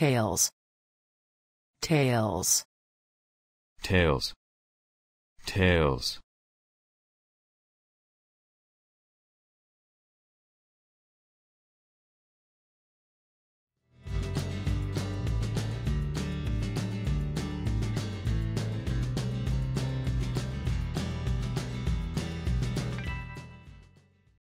Tails. Tails. Tails. Tails.